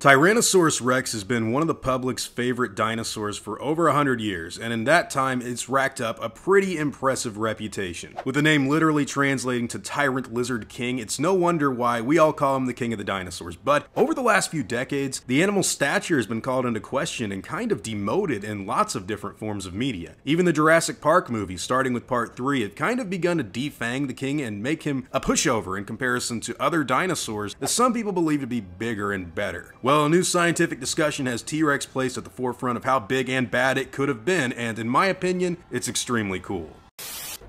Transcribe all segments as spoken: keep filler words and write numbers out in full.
Tyrannosaurus Rex has been one of the public's favorite dinosaurs for over one hundred years, and in that time it's racked up a pretty impressive reputation. With the name literally translating to Tyrant Lizard King, it's no wonder why we all call him the King of the Dinosaurs. But over the last few decades, the animal's stature has been called into question and kind of demoted in lots of different forms of media. Even the Jurassic Park movies, starting with part three, have kind of begun to defang the king and make him a pushover in comparison to other dinosaurs that some people believe to be bigger and better. Well, a new scientific discussion has T-Rex placed at the forefront of how big and bad it could have been, and in my opinion, it's extremely cool.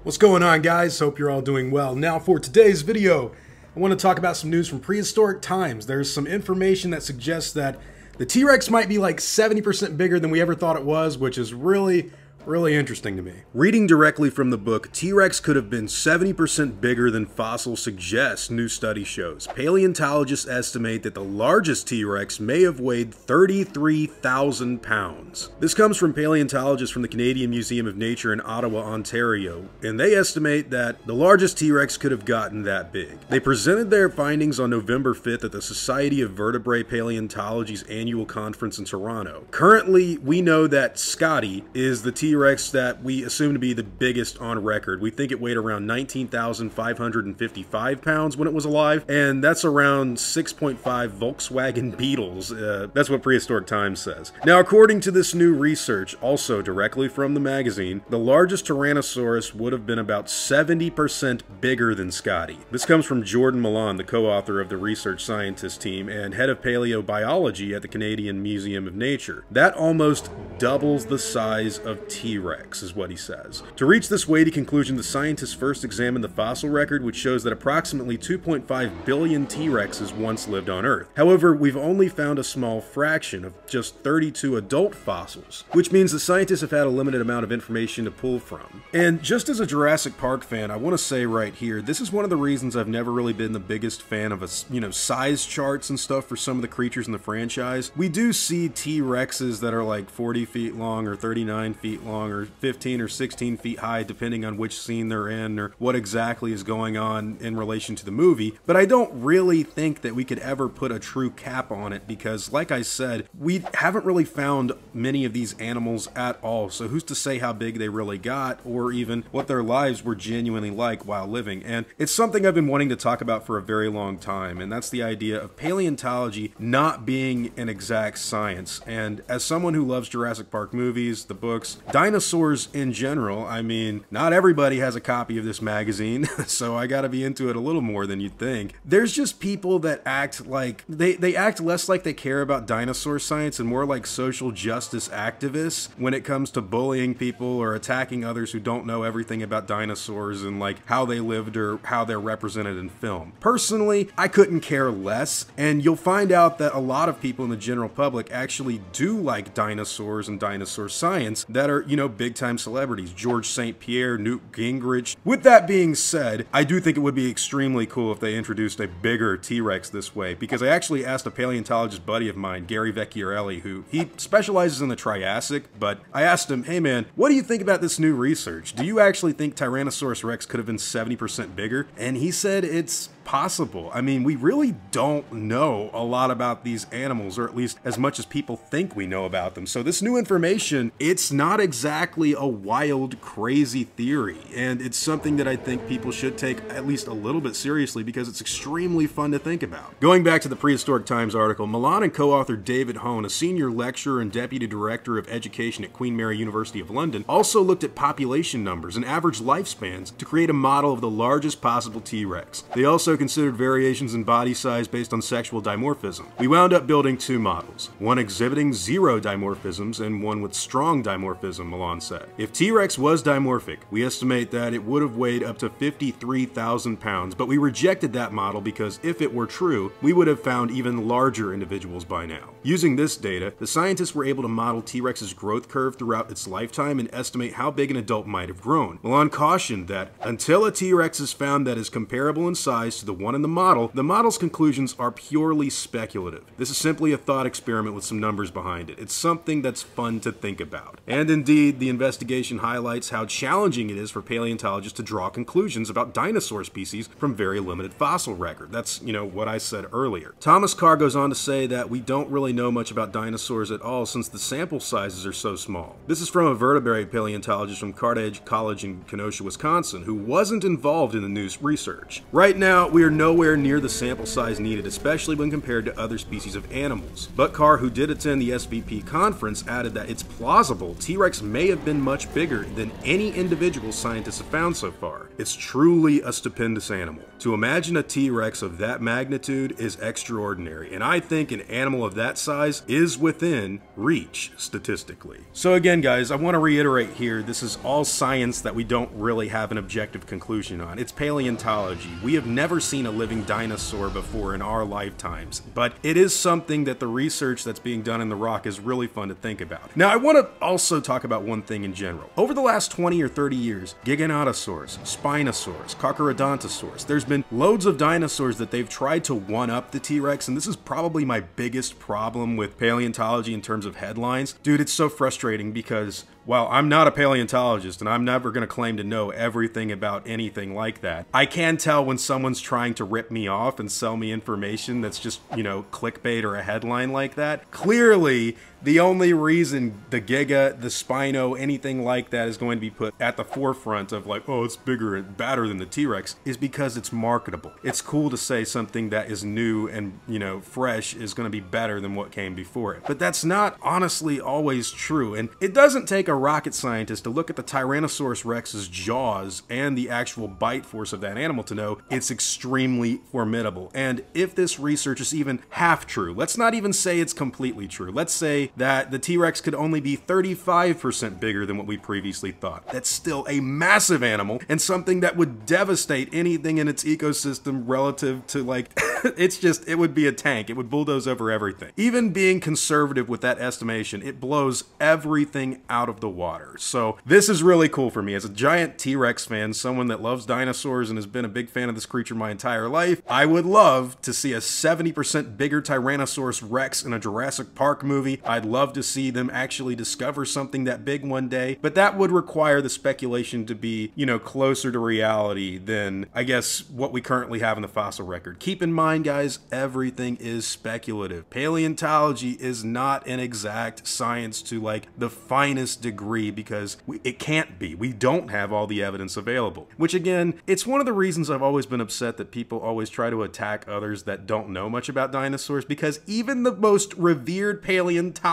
What's going on, guys? Hope you're all doing well. Now for today's video, I want to talk about some news from prehistoric times. There's some information that suggests that the T-Rex might be like seventy percent bigger than we ever thought it was, which is really, really interesting to me. Reading directly from the book, T-Rex could have been seventy percent bigger than fossils suggests, new study shows. Paleontologists estimate that the largest T-Rex may have weighed thirty-three thousand pounds. This comes from paleontologists from the Canadian Museum of Nature in Ottawa, Ontario, and they estimate that the largest T-Rex could have gotten that big. They presented their findings on November fifth at the Society of Vertebrate Paleontology's annual conference in Toronto. Currently, we know that Scotty is the T-Rex T-Rex that we assume to be the biggest on record. We think it weighed around nineteen thousand five hundred fifty-five pounds when it was alive, and that's around six point five Volkswagen Beetles. Uh, that's what Prehistoric Times says. Now, according to this new research, also directly from the magazine, the largest Tyrannosaurus would have been about seventy percent bigger than Scotty. This comes from Jordan Milan, the co-author of the research scientist team and head of paleobiology at the Canadian Museum of Nature. That almost doubles the size of T-Rex. T-Rex is what he says. To reach this weighty conclusion, the scientists first examined the fossil record, which shows that approximately two point five billion T-Rexes once lived on Earth. However, we've only found a small fraction of just thirty-two adult fossils, which means the scientists have had a limited amount of information to pull from. And just as a Jurassic Park fan, I want to say right here, this is one of the reasons I've never really been the biggest fan of a, you know, size charts and stuff for some of the creatures in the franchise. We do see T-Rexes that are like forty feet long or thirty-nine feet long, or fifteen or sixteen feet high, depending on which scene they're in or what exactly is going on in relation to the movie. But I don't really think that we could ever put a true cap on it because, like I said, we haven't really found many of these animals at all. So who's to say how big they really got or even what their lives were genuinely like while living? And it's something I've been wanting to talk about for a very long time, and that's the idea of paleontology not being an exact science. And as someone who loves Jurassic Park movies, the books, dinosaurs in general, I mean, not everybody has a copy of this magazine, so I gotta be into it a little more than you'd think. There's just people that act like, they, they act less like they care about dinosaur science and more like social justice activists when it comes to bullying people or attacking others who don't know everything about dinosaurs and like how they lived or how they're represented in film. Personally, I couldn't care less, and you'll find out that a lot of people in the general public actually do like dinosaurs and dinosaur science that are, you know, big-time celebrities. George Saint Pierre, Newt Gingrich. With that being said, I do think it would be extremely cool if they introduced a bigger T-Rex this way, because I actually asked a paleontologist buddy of mine, Gary Vecchiarelli, who he specializes in the Triassic, but I asked him, hey man, what do you think about this new research? Do you actually think Tyrannosaurus Rex could have been seventy percent bigger? And he said it's possible. I mean, we really don't know a lot about these animals, or at least as much as people think we know about them. So this new information, it's not exactly a wild, crazy theory, and it's something that I think people should take at least a little bit seriously because it's extremely fun to think about. Going back to the Prehistoric Times article, Milan and co-author David Hone, a senior lecturer and deputy director of education at Queen Mary University of London, also looked at population numbers and average lifespans to create a model of the largest possible T-Rex. They also considered variations in body size based on sexual dimorphism. We wound up building two models, one exhibiting zero dimorphisms and one with strong dimorphism, Milan said. If T-Rex was dimorphic, we estimate that it would have weighed up to fifty-three thousand pounds, but we rejected that model because if it were true, we would have found even larger individuals by now. Using this data, the scientists were able to model T-Rex's growth curve throughout its lifetime and estimate how big an adult might have grown. Milan cautioned that until a T-Rex is found that is comparable in size to the one in the model, the model's conclusions are purely speculative. This is simply a thought experiment with some numbers behind it. It's something that's fun to think about. And indeed, the investigation highlights how challenging it is for paleontologists to draw conclusions about dinosaur species from very limited fossil record. That's, you know, what I said earlier. Thomas Carr goes on to say that we don't really know much about dinosaurs at all since the sample sizes are so small. This is from a vertebrate paleontologist from Carthage College in Kenosha, Wisconsin, who wasn't involved in the new research. Right now, we are nowhere near the sample size needed, especially when compared to other species of animals. But Carr, who did attend the S V P conference, added that it's plausible T-Rex may have been much bigger than any individual scientists have found so far. It's truly a stupendous animal. To imagine a T-Rex of that magnitude is extraordinary, and I think an animal of that size is within reach statistically. So again, guys, I want to reiterate here, this is all science that we don't really have an objective conclusion on. It's paleontology. We have never seen a living dinosaur before in our lifetimes, but it is something that the research that's being done in the rock is really fun to think about. Now, I want to also talk about one thing in general. Over the last twenty or thirty years, Giganotosaurus, Spinosaurus, Carcharodontosaurus, there's been loads of dinosaurs that they've tried to one-up the T-Rex, and this is probably my biggest problem with paleontology in terms of headlines. Dude, it's so frustrating because while I'm not a paleontologist and I'm never going to claim to know everything about anything like that, I can tell when someone's trying to rip me off and sell me information that's just, you know, clickbait or a headline like that. Clearly, the only reason the Giga, the Spino, anything like that is going to be put at the forefront of like, oh, it's bigger and badder than the T-Rex is because it's marketable. It's cool to say something that is new and, you know, fresh is going to be better than what came before it. But that's not honestly always true. And it doesn't take a rocket scientist to look at the Tyrannosaurus Rex's jaws and the actual bite force of that animal to know it's extremely formidable. And if this research is even half true, let's not even say it's completely true. Let's say that the T-Rex could only be thirty-five percent bigger than what we previously thought. That's still a massive animal and something that would devastate anything in its ecosystem relative to like, it's just, it would be a tank. It would bulldoze over everything. Even being conservative with that estimation, it blows everything out of the water. So this is really cool for me. As a giant T-Rex fan, someone that loves dinosaurs and has been a big fan of this creature my entire life, I would love to see a seventy percent bigger Tyrannosaurus Rex in a Jurassic Park movie. I I'd love to see them actually discover something that big one day, but that would require the speculation to be, you know, closer to reality than, I guess, what we currently have in the fossil record. Keep in mind, guys, everything is speculative. Paleontology is not an exact science to, like, the finest degree because we, it can't be. We don't have all the evidence available, which, again, it's one of the reasons I've always been upset that people always try to attack others that don't know much about dinosaurs because even the most revered paleontologist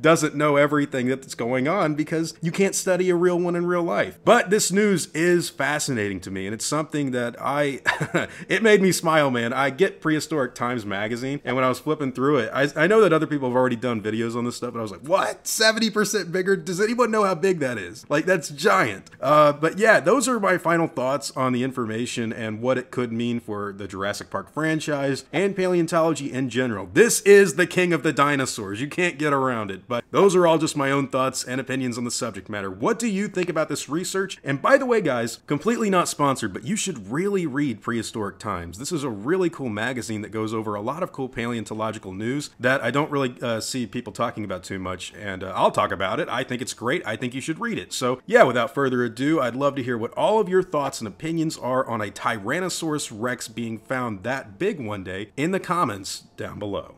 doesn't know everything that's going on because you can't study a real one in real life. But this news is fascinating to me, and it's something that I, it made me smile, man. I get Prehistoric Times magazine, and when I was flipping through it, I, I know that other people have already done videos on this stuff, but I was like, what? seventy percent bigger? Does anyone know how big that is? Like, that's giant. Uh, but yeah, those are my final thoughts on the information and what it could mean for the Jurassic Park franchise and paleontology in general. This is the king of the dinosaurs. You can't get around it, but those are all just my own thoughts and opinions on the subject matter. What do you think about this research? And by the way, guys, completely not sponsored, but you should really read Prehistoric Times. This is a really cool magazine that goes over a lot of cool paleontological news that I don't really uh, see people talking about too much, and uh, I'll talk about it. I think it's great. I think you should read it. So yeah, without further ado, I'd love to hear what all of your thoughts and opinions are on a Tyrannosaurus Rex being found that big one day in the comments down below.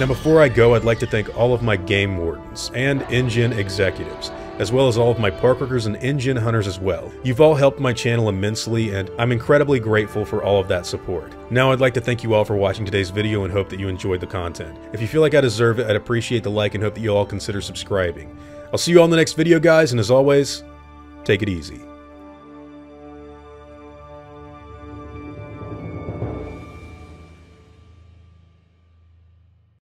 Now, before I go, I'd like to thank all of my game wardens and engine executives, as well as all of my park workers and engine hunters as well. You've all helped my channel immensely, and I'm incredibly grateful for all of that support. Now, I'd like to thank you all for watching today's video and hope that you enjoyed the content. If you feel like I deserve it, I'd appreciate the like and hope that you all consider subscribing. I'll see you all in the next video, guys, and as always, take it easy.